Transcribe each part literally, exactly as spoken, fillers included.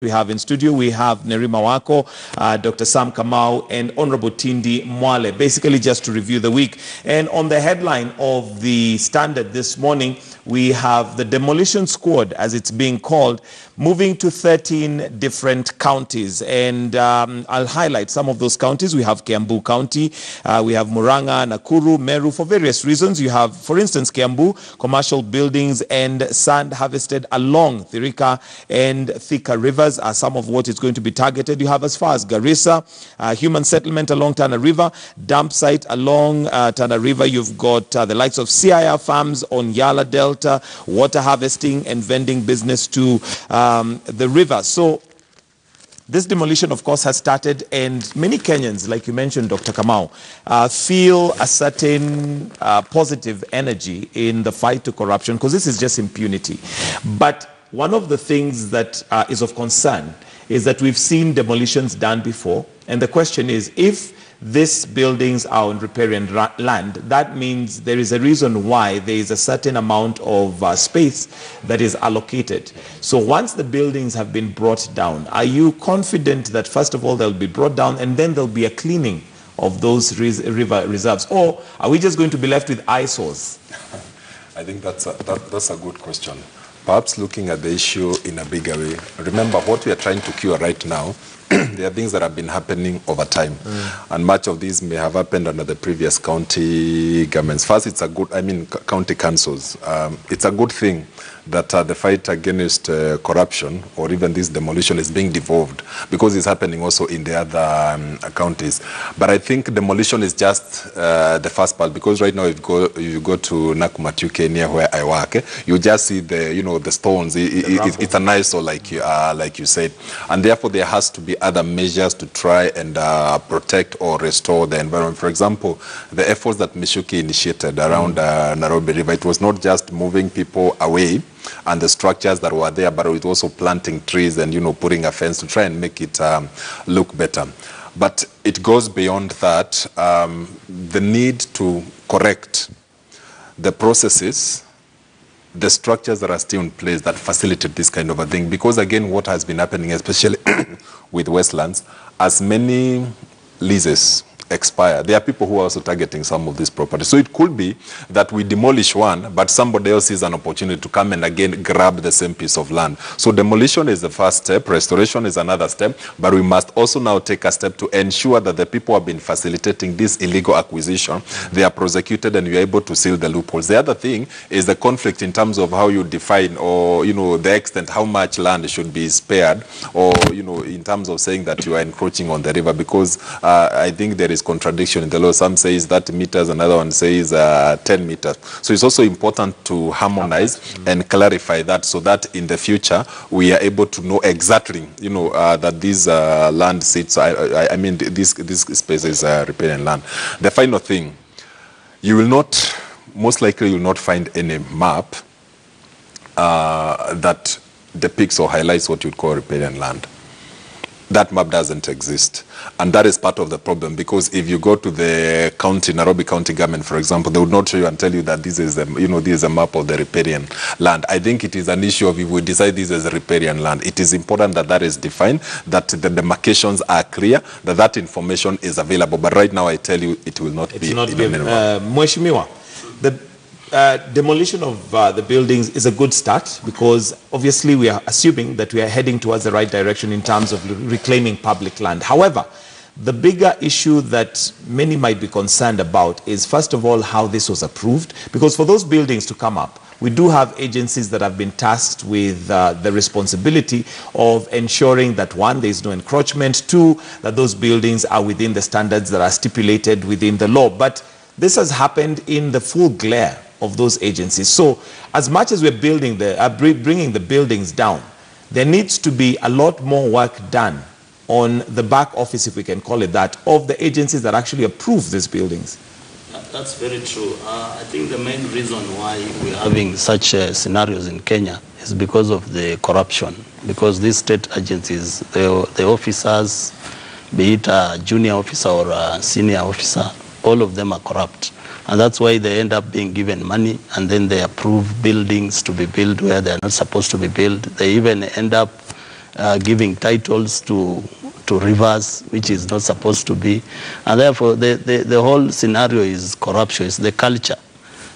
We have in studio, we have Nerima Wako, uh, Doctor Sam Kamau, and Honorable Tindi Mwale, basically just to review the week. And on the headline of the Standard this morning, we have the Demolition Squad, as it's being called, moving to thirteen different counties. And um, I'll highlight some of those counties. We have Kiambu County, uh, we have Muranga, Nakuru, Meru, for various reasons. You have, for instance, Kiambu, commercial buildings and sand harvested along Thirika and Thika Rivers are some of what is going to be targeted. You have as far as Garissa, uh, human settlement along Tana River, dump site along uh, Tana River. You've got uh, the likes of C I R farms on Yala Delta, water harvesting and vending business to um, the river. So this demolition, of course, has started, and many Kenyans, like you mentioned, Doctor Kamau, uh, feel a certain uh, positive energy in the fight to corruption, because this is just impunity. But one of the things that uh, is of concern is that we've seen demolitions done before. And the question is, if these buildings are on riparian land, that means there is a reason why there is a certain amount of uh, space that is allocated. So once the buildings have been brought down, are you confident that, first of all, they'll be brought down and then there'll be a cleaning of those res river reserves? Or are we just going to be left with eyesores? I think that's a, that, that's a good question. Perhaps looking at the issue in a bigger way. Remember, what we are trying to cure right now, there are things that have been happening over time. Mm. And much of these may have happened under the previous county governments. First, it's a good, I mean, county councils. Um, it's a good thing that uh, the fight against uh, corruption, or even this demolition, is being devolved, because it's happening also in the other um, counties. But I think demolition is just uh, the first part, because right now if you go, you go to Nakumatuke, near where I work, eh, you just see the, you know, the stones, it, the it, it, it's an eyesore, like you, uh, like you said. And therefore, there has to be other measures to try and uh, protect or restore the environment. For example, the efforts that Mishuki initiated around uh, Nairobi River, it was not just moving people away and the structures that were there, but it was also planting trees and, you know, putting a fence to try and make it um, look better. But it goes beyond that. Um, the need to correct the processes, the structures that are still in place that facilitate this kind of a thing. Because again, what has been happening, especially with Westlands, as many leases expire, there are people who are also targeting some of these properties. So it could be that we demolish one, but somebody else sees an opportunity to come and again grab the same piece of land. So demolition is the first step, restoration is another step, but we must also now take a step to ensure that the people who have been facilitating this illegal acquisition, they are prosecuted and you're able to seal the loopholes. The other thing is the conflict in terms of how you define, or, you know, the extent, how much land should be spared, or, you know, in terms of saying that you are encroaching on the river, because uh, I think there is contradiction in the law. Some says thirty meters, another one says uh, ten meters. So it's also important to harmonize mm-hmm. and clarify that, so that in the future we are able to know exactly, you know, uh, that these uh, land sits, I, I, I mean, this, this space is uh, riparian land. The final thing, you will not, most likely you will not find any map uh, that depicts or highlights what you'd call riparian land. That map doesn't exist. And that is part of the problem, because if you go to the county, Nairobi County Government, for example, they would not show you and tell you that this is a, you know, this is a map of the riparian land. I think it is an issue of, if we decide this is a riparian land, it is important that that is defined, that the demarcations are clear, that that information is available. But right now I tell you, it will not it's be. Not given. Uh, Mheshimiwa, the Uh, demolition of uh, the buildings is a good start, because obviously we are assuming that we are heading towards the right direction in terms of reclaiming public land. However, the bigger issue that many might be concerned about is, first of all, how this was approved, because for those buildings to come up, we do have agencies that have been tasked with uh, the responsibility of ensuring that, one, there is no encroachment, two, that those buildings are within the standards that are stipulated within the law. But this has happened in the full glare of those agencies. So as much as we're building the, uh, bringing the buildings down, there needs to be a lot more work done on the back office, if we can call it that, of the agencies that actually approve these buildings. That's very true. Uh, I think the main reason why we're having such uh, scenarios in Kenya is because of the corruption, because these state agencies, the, the officers, be it a junior officer or a senior officer, all of them are corrupt. And that's why they end up being given money, and then they approve buildings to be built where they're not supposed to be built. They even end up uh, giving titles to to rivers, which is not supposed to be. And therefore, the, the, the whole scenario is corruption. It's the culture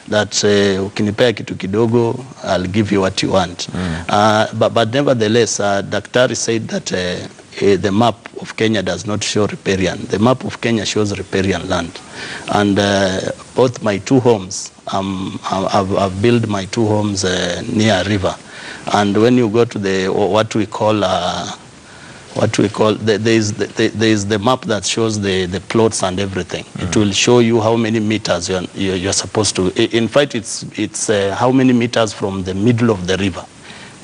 that uh, ukinipea kitu kidogo, I'll give you what you want. Mm. Uh, but, but nevertheless, uh, Daktari said that uh, Uh, the map of Kenya does not show riparian. The map of Kenya shows riparian land. And uh, both my two homes, um, I've, I've built my two homes uh, near a river. And when you go to the, what we call, uh, what we call, the, there, is the, the, there is the map that shows the, the plots and everything. Mm. It will show you how many meters you're, you're supposed to, in fact, it's, it's uh, how many meters from the middle of the river.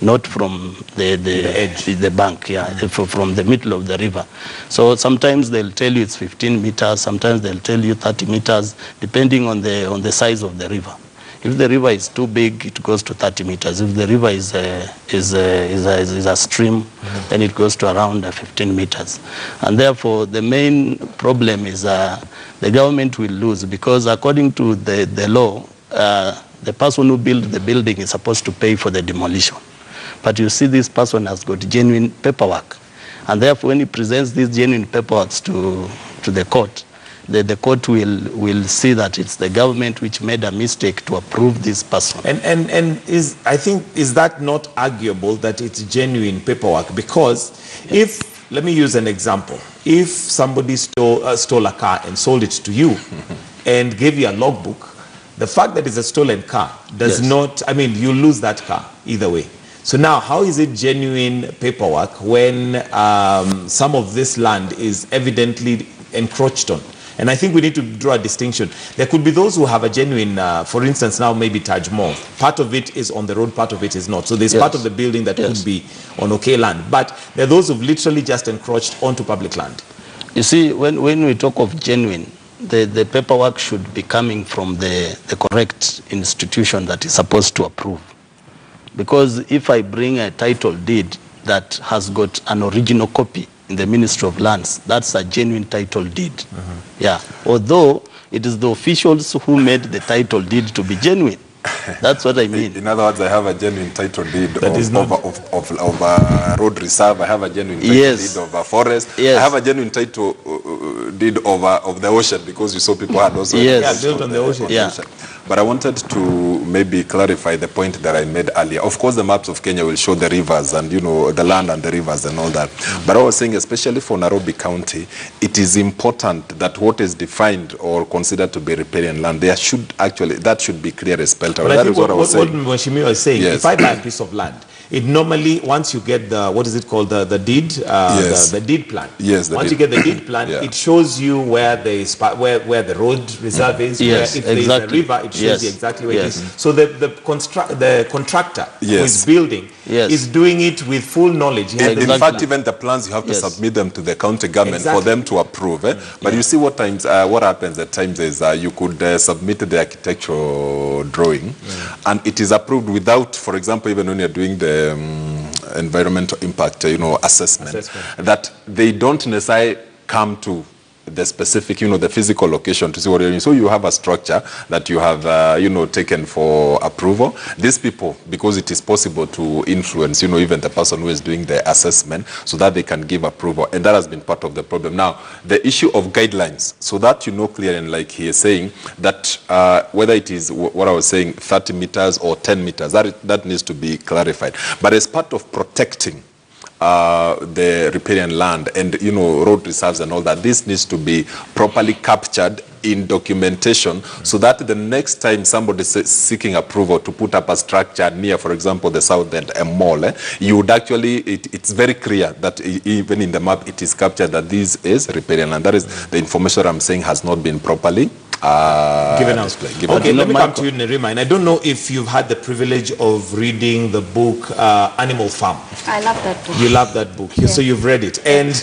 Not from the, the yeah. edge, the bank, yeah, mm-hmm. from the middle of the river. So sometimes they'll tell you it's fifteen meters, sometimes they'll tell you thirty meters, depending on the, on the size of the river. If the river is too big, it goes to thirty meters. If the river is a, is a, is a, is a stream, mm-hmm. then it goes to around fifteen meters. And therefore, the main problem is uh, the government will lose, because according to the, the law, uh, the person who built the building is supposed to pay for the demolition. But you see, this person has got genuine paperwork. And therefore, when he presents these genuine paperwork to, to the court, the, the court will, will see that it's the government which made a mistake to approve this person. And, and, and is, I think, is that not arguable that it's genuine paperwork? Because yes. if, let me use an example. If somebody stole, uh, stole a car and sold it to you and gave you a logbook, the fact that it's a stolen car does yes. not, I mean, you lose that car either way. So now, how is it genuine paperwork when um, some of this land is evidently encroached on? And I think we need to draw a distinction. There could be those who have a genuine, uh, for instance, now maybe Taj Mahal. Part of it is on the road, part of it is not. So there's yes. part of the building that yes. could be on okay land. But there are those who've literally just encroached onto public land. You see, when, when we talk of genuine, the, the paperwork should be coming from the, the correct institution that is supposed to approve. Because if I bring a title deed that has got an original copy in the Ministry of Lands, that's a genuine title deed. Uh-huh. Yeah. Although it is the officials who made the title deed to be genuine. That's what I mean. In other words, I have a genuine title deed that of, is not of, of, of, of a road reserve. I have a genuine title yes. deed of a forest. Yes. I have a genuine title deed of, a, of the ocean, because you saw people had also yes. yeah, built on the, the ocean. ocean. Yeah. But I wanted to maybe clarify the point that I made earlier. Of course, the maps of Kenya will show the rivers and, you know, the land and the rivers and all that. But I was saying, especially for Nairobi County, it is important that what is defined or considered to be riparian land, there should actually, that should be clearly spelled out. But that is what, what I was what, saying. What Mweshimiwa was saying, yes. if I buy a piece of land, it normally, once you get the, what is it called, the, the deed, uh, yes. the, the deed plan. Yes, the once deed. you get the deed plan, yeah. it shows you where the, where, where the road reserve is, yes, where if exactly. there is a river, it shows yes. you exactly where yes. it is. So the, the, construct, the contractor yes. who is building yes. is doing it with full knowledge. In, exactly. in fact, even the plans, you have yes. to submit them to the county government exactly. for them to approve. Eh? But yeah. you see what times, uh, what happens at times is uh, you could uh, submit the architectural drawing yeah. and it is approved without, for example, even when you're doing the Um, environmental impact, you know, assessment, assessment, that they don't necessarily come to the specific, you know, the physical location to see what you're doing. So you have a structure that you have, uh, you know, taken for approval. These people, because it is possible to influence, you know, even the person who is doing the assessment so that they can give approval. And that has been part of the problem. Now, the issue of guidelines, so that you know clear, and like he is saying, that uh, whether it is what I was saying, thirty meters or ten meters, that, that needs to be clarified. But as part of protecting Uh, the riparian land and, you know, road reserves and all that, this needs to be properly captured in documentation so that the next time somebody is seeking approval to put up a structure near, for example, the south end, a mall, eh, you would actually, it, it's very clear that even in the map it is captured that this is riparian land. That is the information I'm saying has not been properly Uh, given out. Play, given okay, out. Let me come to you, Nerima. And I don't know if you've had the privilege of reading the book uh, Animal Farm. I love that book. You love that book. Yeah. So you've read it. And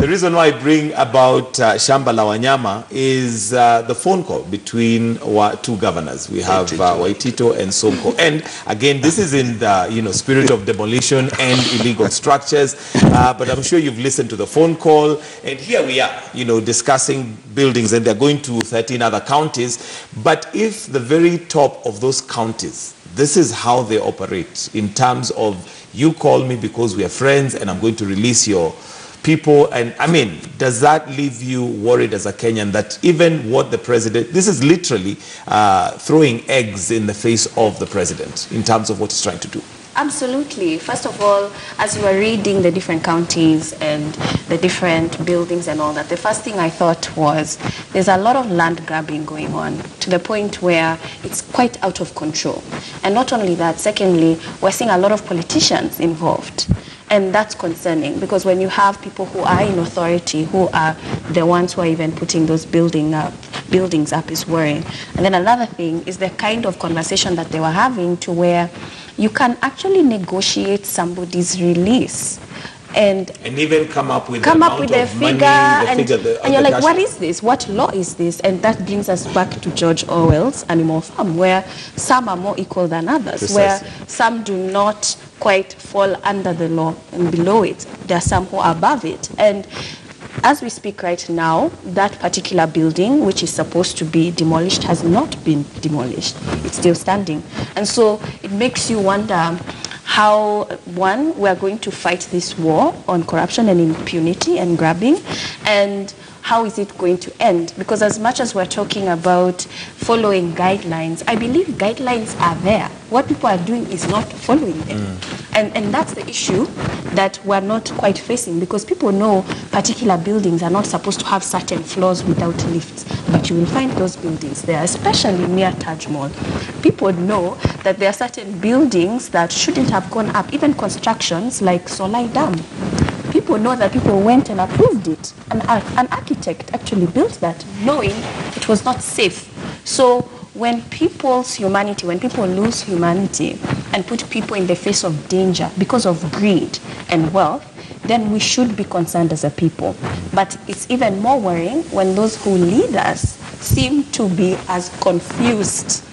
the reason why I bring about uh, Shamba la Wanyama is uh, the phone call between our two governors. We have uh, Waititu and Sonko. And again, this is in the, you know, spirit of demolition and illegal structures. Uh, but I'm sure you've listened to the phone call. And here we are, you know, discussing buildings, and they're going to to thirteen other counties. But if the very top of those counties, this is how they operate in terms of you call me because we are friends and I'm going to release your people. And I mean, does that leave you worried as a Kenyan that even what the president, this is literally uh, throwing eggs in the face of the president in terms of what he's trying to do? Absolutely. First of all, as you were reading the different counties and the different buildings and all that, the first thing I thought was there's a lot of land grabbing going on to the point where it's quite out of control. And not only that, secondly, we're seeing a lot of politicians involved. And that's concerning because when you have people who are in authority, who are the ones who are even putting those building up, buildings up is worrying. And then another thing is the kind of conversation that they were having to where you can actually negotiate somebody's release. And, and even come up with come up with a figure, money, and, the figure the, and you're like, what is this? What law is this? And that brings us back to George Orwell's Animal Farm, where some are more equal than others, precisely, where some do not quite fall under the law and below it. There are some who are above it. And as we speak right now, that particular building, which is supposed to be demolished, has not been demolished. It's still standing. And so it makes you wonder how, one, we are going to fight this war on corruption and impunity and grabbing, and how is it going to end? Because as much as we're talking about following guidelines, I believe guidelines are there. What people are doing is not following them. Mm. And, and that's the issue that we're not quite facing, because people know particular buildings are not supposed to have certain floors without lifts. But you will find those buildings there, especially near Taj Mall. People know that there are certain buildings that shouldn't have gone up, even constructions like Solai Dam. People know that people went and approved it. An, an architect actually built that, knowing it was not safe. So when people's humanity, when people lose humanity and put people in the face of danger because of greed and wealth, then we should be concerned as a people. But it's even more worrying when those who lead us seem to be as confused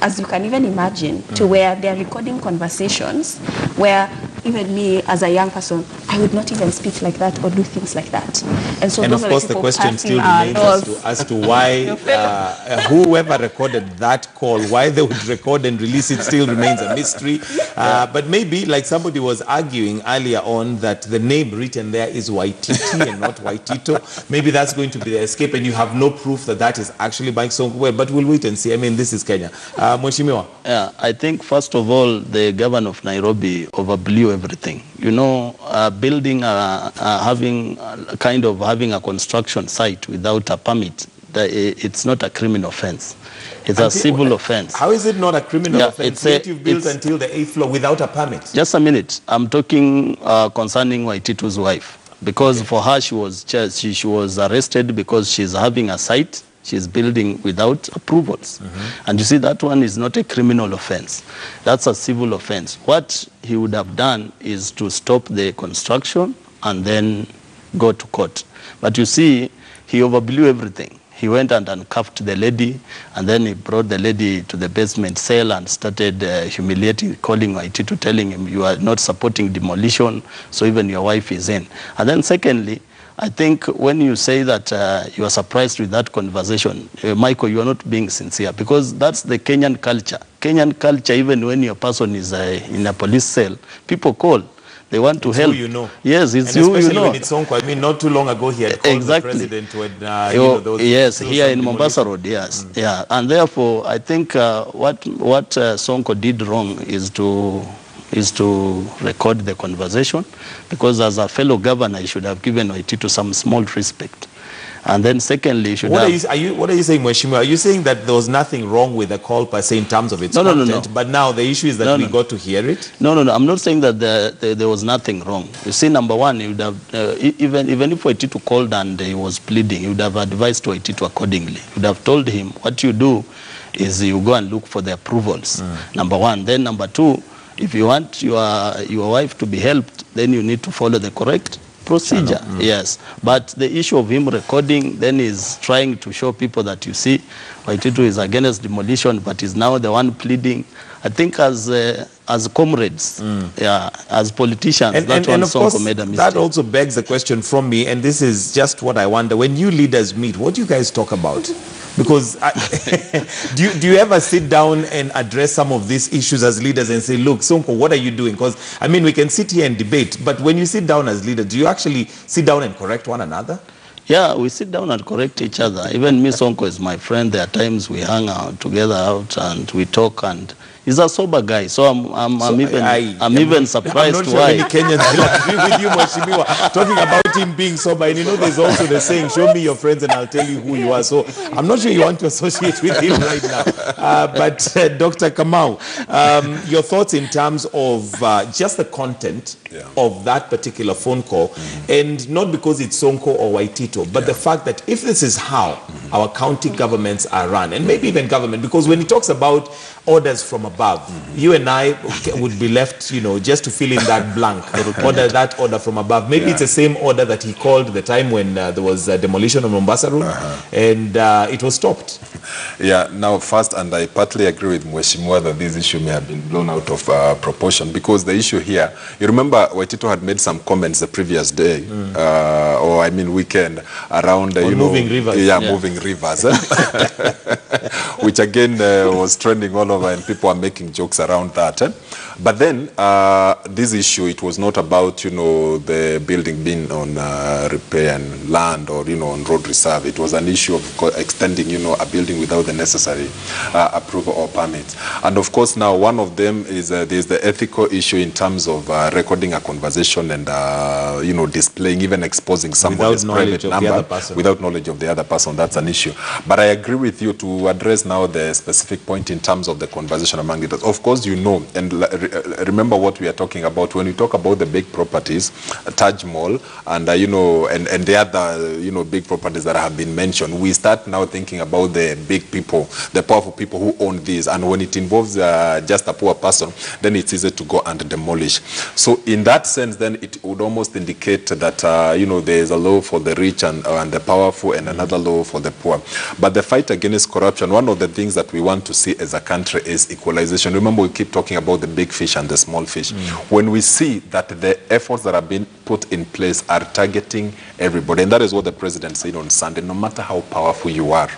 as you can even imagine, to where they're recording conversations where even me as a young person, I would not even speak like that or do things like that. And so, and of course, the question still remains as to, as to why uh, whoever recorded that call, why they would record and release it still remains a mystery. Uh, but maybe, like somebody was arguing earlier on, that the name written there is Waititi and not Waititu. Maybe that's going to be the escape, and you have no proof that that is actually by Sonko. But we'll wait and see. I mean, this is Kenya. Uh, Mheshimiwa. Yeah, I think, first of all, the governor of Nairobi overblew everything. You know, uh, building, uh, uh, having uh, kind of having a construction site without a permit, that it's not a criminal offense. It's until, a civil offense. How is it not a criminal yeah, offense that you've built until the eighth floor without a permit? Just a minute. I'm talking uh, concerning Waititu's wife. Because okay. for her, she was, she, she was arrested because she's having a site. She's building without approvals. Mm-hmm. And you see, that one is not a criminal offense. That's a civil offense. What he would have done is to stop the construction and then go to court. But you see, he overblew everything. He went and uncuffed the lady, and then he brought the lady to the basement cell and started uh, humiliating, calling Waititu, telling him, you are not supporting demolition, so even your wife is in. And then secondly, I think when you say that uh, you are surprised with that conversation, uh, Michael, you are not being sincere, because that's the Kenyan culture. Kenyan culture, even when your person is uh, in a police cell, people call. They want to it's help. Who you know. Yes, it's and who you know. When it's Sonko. I mean, not too long ago he had called exactly. the president when uh, you know, those yes, here in Mombasa Road. Yes, mm. yeah, and therefore I think uh, what what uh, Sonko did wrong is to is to record the conversation, because as a fellow governor, he should have given Waititu some small respect. And then secondly, you should what have... Are you, are you, what are you saying, Mheshimiwa? Are you saying that there was nothing wrong with the call per se in terms of its no, content, no, no, no. but now the issue is that no, we no. got to hear it? No, no, no. I'm not saying that the, the, there was nothing wrong. You see, number one, you would have, uh, even, even if Waititu called and he was pleading, you would have advised Waititu accordingly. You would have told him, what you do is you go and look for the approvals, mm. number one. Then number two, if you want your, your wife to be helped, then you need to follow the correct procedure. Mm. Yes. But the issue of him recording then is trying to show people that, you see, Waititu is against demolition, but is now the one pleading. I think as uh, as comrades, mm. yeah, as politicians, and, that and, one and of course, made a mistake. That also begs the question from me, and this is just what I wonder. When you leaders meet, what do you guys talk about? Because I, do you do you ever sit down and address some of these issues as leaders and say, look, Sonko, what are you doing? Because I mean, we can sit here and debate, but when you sit down as leaders, do you actually sit down and correct one another? Yeah, we sit down and correct each other. Even me, Sonko is my friend. There are times we hang out together out and we talk, and he's a sober guy, so I'm I'm, so I'm even I, I'm I, even surprised I'm not sure why. Many Kenyans will agree with you, Mheshimiwa, talking about him being sober. And you know, there's also the saying, "Show me your friends, and I'll tell you who you are." So I'm not sure you want to associate with him right now. Uh, but uh, Doctor Kamau, um, your thoughts in terms of uh, just the content yeah. of that particular phone call, mm-hmm. and not because it's Sonko or Waititu, but yeah. the fact that if this is how mm-hmm. our county governments are run, and maybe even government, because when he talks about orders from above. above. Mm-hmm. You and I would be left, you know, just to fill in that blank, order that order from above. Maybe yeah. it's the same order that he called the time when uh, there was a demolition on Mombasa Road, uh-huh. and uh, it was stopped. Yeah, now first, and I partly agree with Mheshimiwa that this issue may have been blown out of uh, proportion, because the issue here, you remember Waititu had made some comments the previous day, mm. uh, or I mean weekend, around, uh, you moving know, rivers. Yeah, yeah, moving rivers. Eh? Which again uh, was trending all over, and people are making jokes around that. Eh? But then, uh, this issue, it was not about, you know, the building being on uh, repair and land or, you know, on road reserve. It was an issue of co extending, you know, a building without the necessary uh, approval or permits. And of course, now one of them is uh, there's the ethical issue in terms of uh, recording a conversation and, uh, you know, displaying, even exposing someone's private number without knowledge of the other person. That's an issue. But I agree with you to address now the specific point in terms of the conversation among leaders. Of course, you know, and remember what we are talking about when we talk about the big properties, Taj Mall, and uh, you know, and and the other, you know, big properties that have been mentioned. We start now thinking about the big people, the powerful people who own these, and when it involves uh, just a poor person, then it's easy to go and demolish. So in that sense, then it would almost indicate that uh, you know, there is a law for the rich and uh, and the powerful, and another law for the poor. But the fight against corruption, one of the things that we want to see as a country is equalization. Remember, we keep talking about the big fish and the small fish. Mm. When we see that the efforts that have been put in place are targeting everybody, and that is what the president said on Sunday, no matter how powerful you are,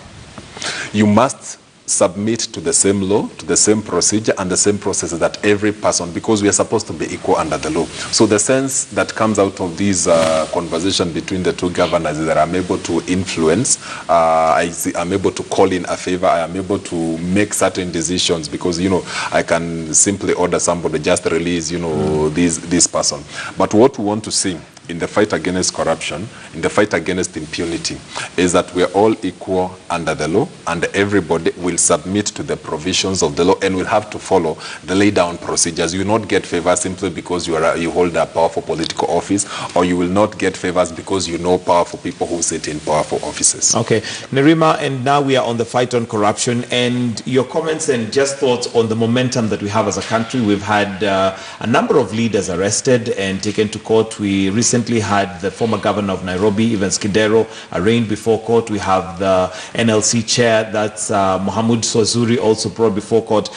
you must submit to the same law, to the same procedure, and the same process that every person, because we are supposed to be equal under the law. So the sense that comes out of this uh, conversation between the two governors is that I'm able to influence, uh, I see, I'm able to call in a favor, I am able to make certain decisions, because, you know, I can simply order somebody, just release, you know, mm. this, this person. But what we want to see in the fight against corruption, in the fight against impunity, is that we're all equal under the law, and everybody will submit to the provisions of the law and will have to follow the lay-down procedures. You will not get favors simply because you, are, you hold a powerful political office, or you will not get favors because you know powerful people who sit in powerful offices. Okay, Nerima, and now we are on the fight on corruption, and your comments and just thoughts on the momentum that we have as a country. We've had uh, a number of leaders arrested and taken to court. We recently had the former governor of Nairobi, Evans Kidero, arraigned before court. We have the N L C chair, that's uh, Mohamed Sozuri, also brought before court.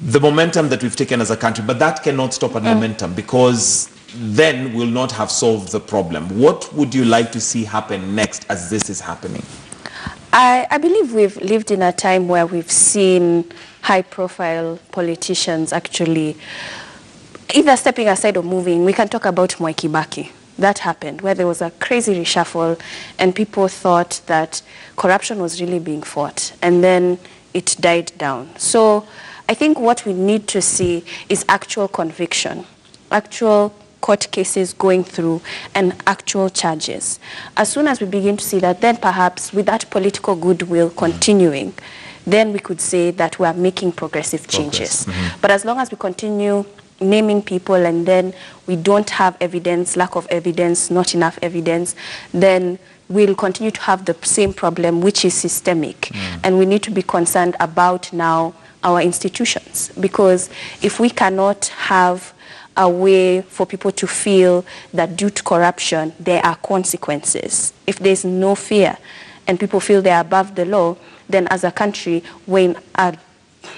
The momentum that we've taken as a country, but that cannot stop at mm. momentum, because then we'll not have solved the problem. What would you like to see happen next as this is happening? I, I believe we've lived in a time where we've seen high-profile politicians actually either stepping aside or moving. We can talk about Mwai Kibaki. That happened, where there was a crazy reshuffle and people thought that corruption was really being fought, and then it died down. So I think what we need to see is actual conviction, actual court cases going through, and actual charges. As soon as we begin to see that, then perhaps with that political goodwill continuing, then we could say that we are making progressive changes. Progress. Mm-hmm. But as long as we continue naming people, and then we don't have evidence, lack of evidence, not enough evidence, then we'll continue to have the same problem, which is systemic. Mm. And we need to be concerned about now our institutions, because if we cannot have a way for people to feel that due to corruption there are consequences, if there's no fear and people feel they're above the law, then as a country we're in a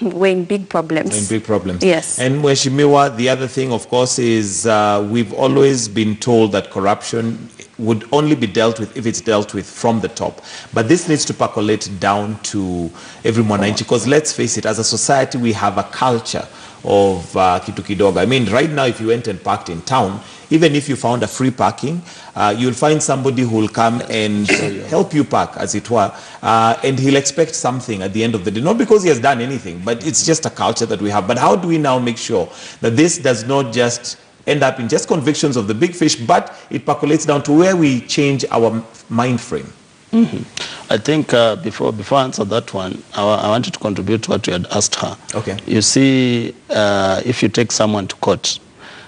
We're in big problems. In big problems. Yes. And Mheshimiwa, the other thing, of course, is uh, we've always been told that corruption would only be dealt with if it's dealt with from the top. But this needs to percolate down to every mwananchi, because let's face it, as a society, we have a culture of uh, Kitu Kidogo. I mean, right now, if you went and parked in town, even if you found a free parking, uh, you'll find somebody who will come and help you park, as it were, uh, and he'll expect something at the end of the day. Not because he has done anything, but it's just a culture that we have. But how do we now make sure that this does not just end up in just convictions of the big fish, but it percolates down to where we change our mind frame? Mm-hmm. I think uh, before before I answer that one, I, I wanted to contribute to what you had asked her. Okay. You see, uh, if you take someone to court,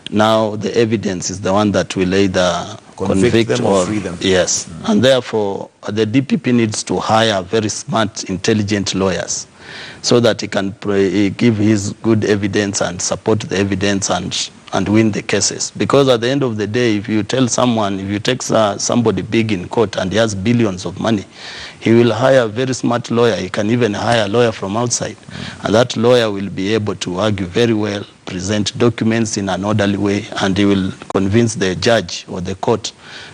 now the evidence is the one that will either convict, convict them or, or free them. Yes. Mm-hmm. And therefore, the D P P needs to hire very smart, intelligent lawyers so that he can pray, give his good evidence and support the evidence and and win the cases. Because at the end of the day, if you tell someone, if you take uh, somebody big in court and he has billions of money, he will hire a very smart lawyer. He can even hire a lawyer from outside. Mm-hmm. And that lawyer will be able to argue very well, present documents in an orderly way, and he will convince the judge or the court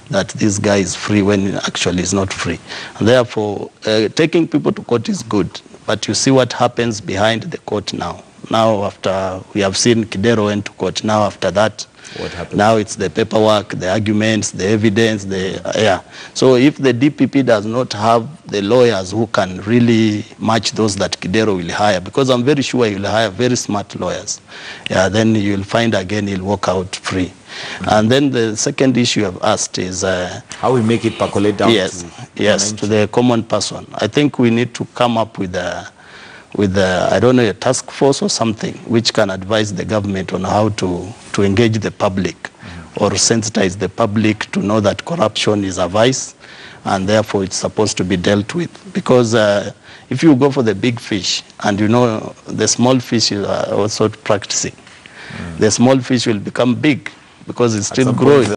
that this guy is free when actually is not free. And therefore, uh, taking people to court is good, but you see what happens behind the court now. Now, after we have seen Kidero went to court, now after that, what happened? Now it's the paperwork, the arguments, the evidence, the uh, yeah. So if the D P P does not have the lawyers who can really match those that Kidero will hire, because I'm very sure he will hire very smart lawyers, yeah, then you'll find again he'll walk out free. Mm-hmm. And then the second issue I've asked is uh, how we make it percolate down. Yes, to yes, to the common person. I think we need to come up with a. with, a, I don't know, a task force or something which can advise the government on how to, to engage the public mm-hmm. or sensitize the public to know that corruption is a vice and therefore it's supposed to be dealt with. Because uh, if you go for the big fish and you know the small fish are also practicing, mm-hmm. the small fish will become big because it's still growing.